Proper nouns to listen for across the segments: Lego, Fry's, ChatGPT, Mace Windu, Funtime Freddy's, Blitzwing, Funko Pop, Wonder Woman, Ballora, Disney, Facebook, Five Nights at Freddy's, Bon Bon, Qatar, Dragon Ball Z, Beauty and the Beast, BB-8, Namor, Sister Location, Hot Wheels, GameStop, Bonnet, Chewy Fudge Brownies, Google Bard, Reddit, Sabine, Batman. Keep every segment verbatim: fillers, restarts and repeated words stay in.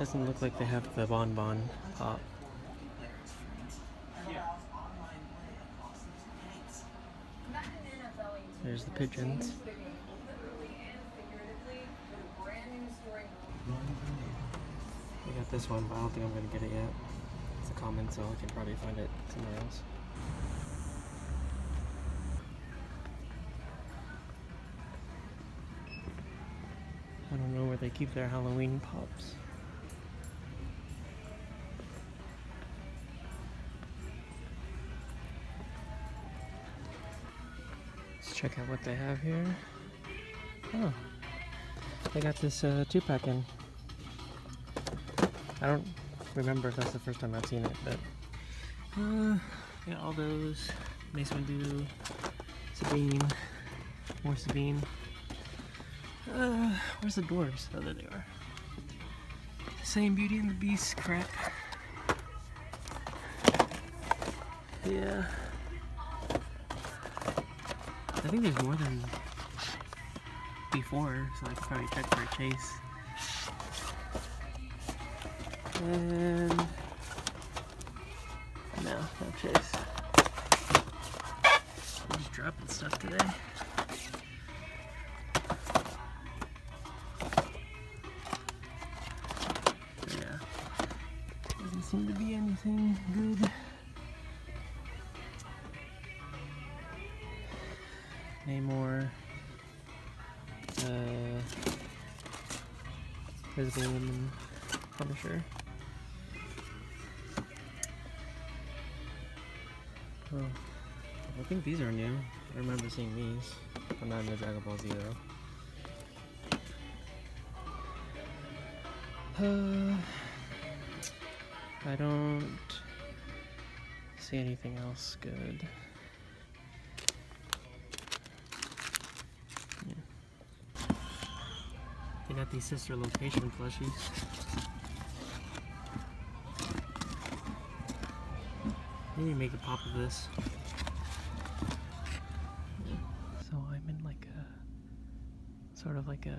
Doesn't look like they have the Bon Bon Pop. There's the pigeons. I got this one, but I don't think I'm going to get it yet. It's a common, so I can probably find it somewhere else. I don't know where they keep their Halloween pops. Check out what they have here. Oh, they got this uh, two pack in. I don't remember if that's the first time I've seen it, but uh, yeah, all those Mace Windu, Sabine, more Sabine. Uh, where's the dwarves? Oh, there they are. Same Beauty and the Beast crap. Yeah. I think there's more than before, so I could probably check for a chase. And no, no chase. I'm just dropping stuff today. But yeah, doesn't seem to be anything good. Namor, uh, Visible Woman, Punisher. Oh, I think these are new. I remember seeing these. I'm not into Dragon Ball Z though. Uh, I don't see anything else good. They got these Sister Location plushies. Maybe make a pop of this. So I'm in like a sort of like a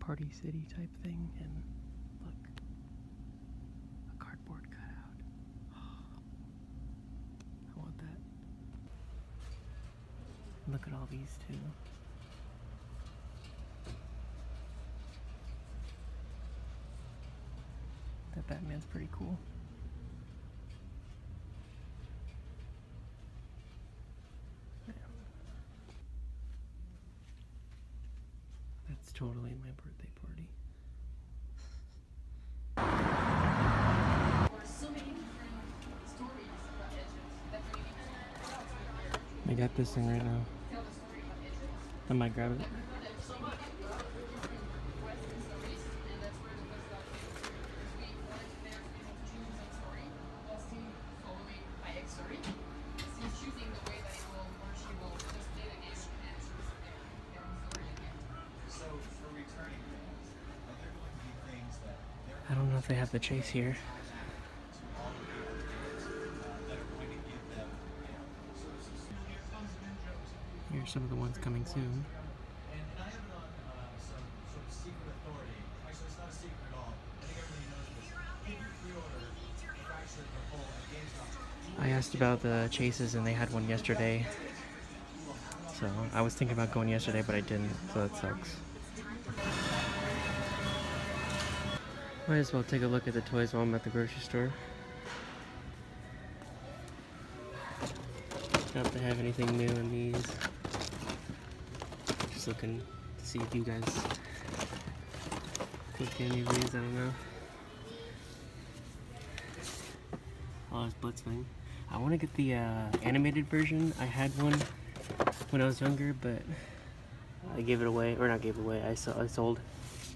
Party City type thing, and look, a cardboard cutout. I want that. Look at all these too. That Batman's pretty cool. Yeah. That's totally my birthday party. I got this thing right now. I might grab it. I don't know if they have the chase here. Here's some of the ones coming soon. I asked about the chases and they had one yesterday. So I was thinking about going yesterday, but I didn't, so that sucks. Might as well take a look at the toys while I'm at the grocery store. Not if they have anything new in these. Just looking to see if you guys pick any of these, I don't know. Oh, it's Blitzwing. I want to get the uh, animated version. I had one when I was younger, but I gave it away, or not gave it away, I, so I sold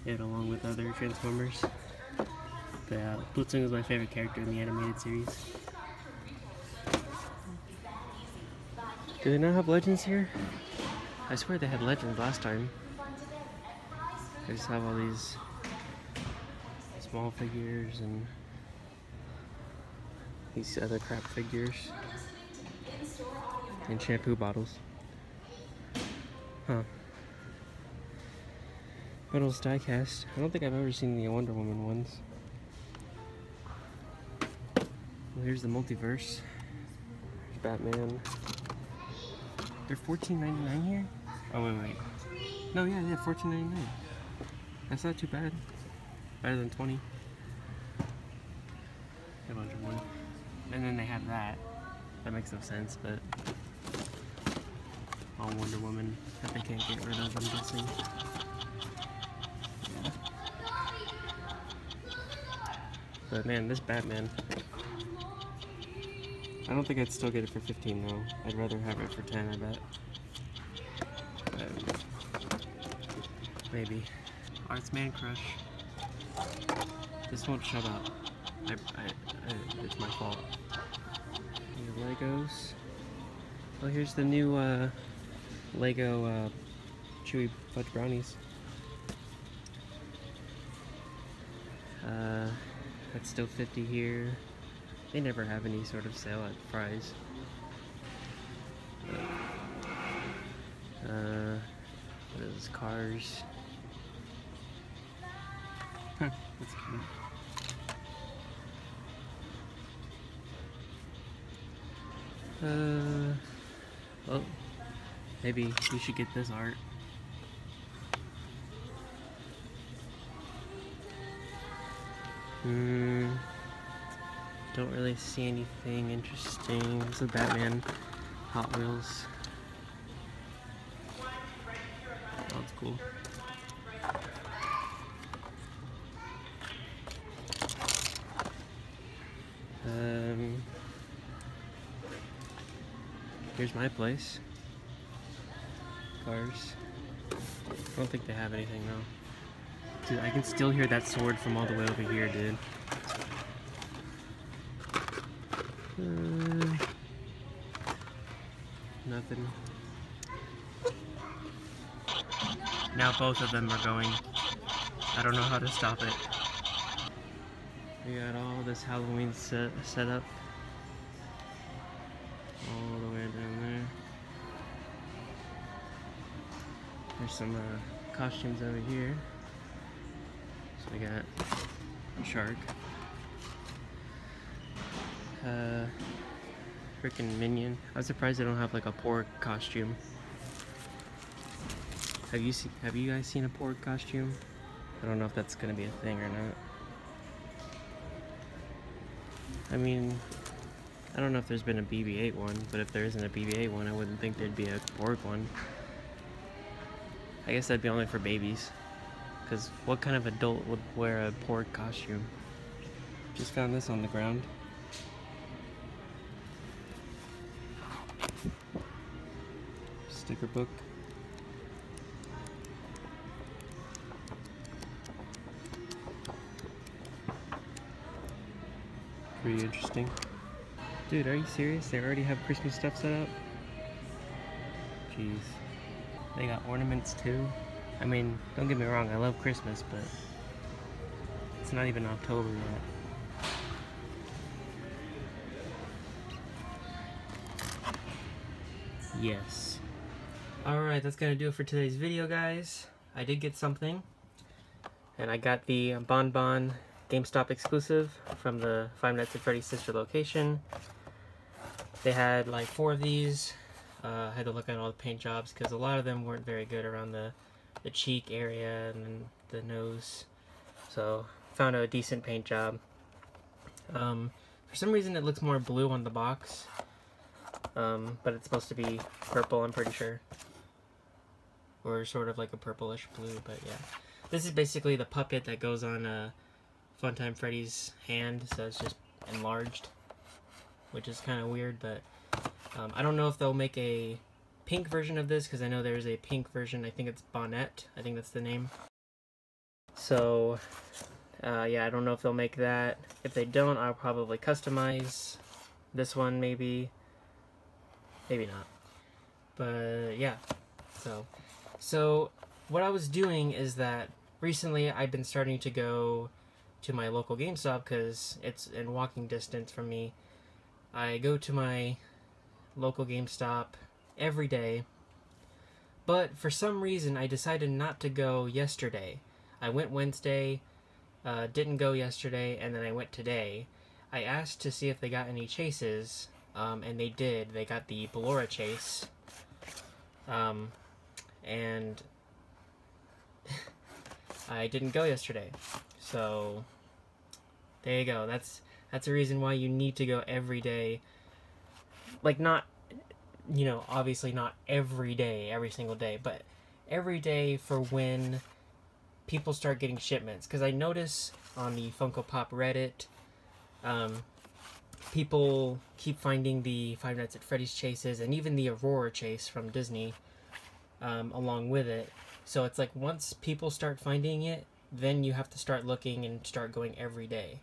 it along with other Transformers. But uh, Blitzwing was my favorite character in the animated series. Do they not have Legends here? I swear they had Legends last time. They just have all these small figures and these other crap figures. And shampoo bottles. Huh. Metal's diecast. I don't think I've ever seen the Wonder Woman ones. Well, here's the multiverse. There's Batman. They're fourteen ninety-nine here? Oh, wait, wait. No, yeah, yeah, fourteen ninety-nine. That's not too bad. Better than twenty. A bunch of wood. And then they have that. That makes no sense, but... all Wonder Woman that they can't get rid of, I'm guessing. Yeah. But man, this Batman. I don't think I'd still get it for fifteen though. I'd rather have it for ten, I bet. But maybe. Arts Man Crush. This won't shut up. I, I, I, it's my fault. Your Legos. Oh, here's the new uh, Lego uh, Chewy Fudge Brownies. Uh, that's still fifty here. They never have any sort of sale at Fry's. But, uh, what are those cars? Huh, that's cute. Uh, well, maybe we should get this art. Hmm. Don't really see anything interesting. This is Batman, Hot Wheels. Oh, that's cool. Um. Here's my place. Cars. I don't think they have anything though. Dude, I can still hear that sword from all the way over here, dude. Uh, nothing. Now both of them are going. I don't know how to stop it. We got all this Halloween set, set up. All the way down there. There's some uh, costumes over here. So we got a shark. Uh, Frickin' Minion. I'm surprised they don't have like a pork costume. Have you seen? Have you guys seen a pork costume? I don't know if that's gonna be a thing or not. I mean, I don't know if there's been a B B eight one, but if there isn't a B B eight one, I wouldn't think there'd be a pork one. I guess that'd be only for babies, because what kind of adult would wear a pork costume? Just found this on the ground. Sticker book. Pretty interesting. Dude, are you serious? They already have Christmas stuff set up? Jeez. They got ornaments too. I mean, don't get me wrong, I love Christmas, but it's not even October yet. Yes. Alright, that's gonna do it for today's video, guys. I did get something. And I got the Bon Bon GameStop exclusive from the Five Nights at Freddy's Sister Location. They had like four of these. Uh, I had to look at all the paint jobs because a lot of them weren't very good around the, the cheek area and the nose. So, found a decent paint job. Um, for some reason it looks more blue on the box. Um, but it's supposed to be purple, I'm pretty sure. Or sort of like a purplish blue, but yeah. This is basically the puppet that goes on a Funtime Freddy's hand, so it's just enlarged, which is kind of weird, but um, I don't know if they'll make a pink version of this, because I know there's a pink version. I think it's Bonnet, I think that's the name. So uh, yeah, I don't know if they'll make that. If they don't, I'll probably customize this one, maybe, maybe not, but yeah. So, so what I was doing is that recently I've been starting to go to my local GameStop because it's in walking distance from me. I go to my local GameStop every day, but for some reason I decided not to go yesterday. I went Wednesday, uh, didn't go yesterday, and then I went today. I asked to see if they got any chases, um, and they did. They got the Ballora chase, um, and I didn't go yesterday. So there you go. That's that's a reason why you need to go every day. Like, not, you know, obviously not every day, every single day, but every day for when people start getting shipments. Because I notice on the Funko Pop Reddit, um, people keep finding the Five Nights at Freddy's chases and even the Aurora chase from Disney um, along with it. So it's like, once people start finding it, then you have to start looking and start going every day.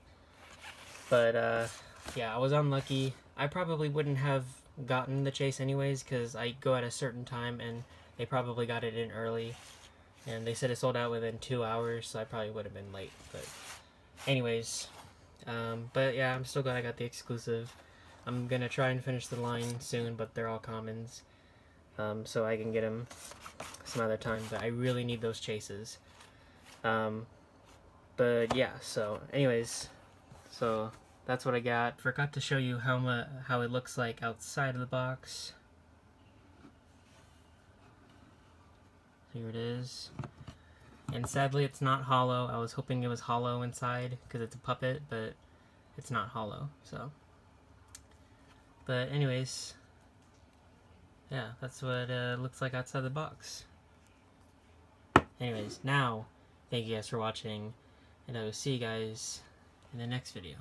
But, uh, yeah, I was unlucky. I probably wouldn't have gotten the chase anyways, because I go at a certain time, and they probably got it in early. And they said it sold out within two hours, so I probably would have been late. But anyways, um, but yeah, I'm still glad I got the exclusive. I'm going to try and finish the line soon, but they're all commons. Um, so I can get them some other time, but I really need those chases. Um, but yeah, so anyways, so that's what I got. Forgot to show you how mu how it looks like outside of the box. Here it is. And sadly, it's not hollow. I was hoping it was hollow inside because it's a puppet, but it's not hollow, so. But anyways, yeah, that's what it uh, looks like outside the box. Anyways, now, thank you guys for watching, and I will see you guys in the next video.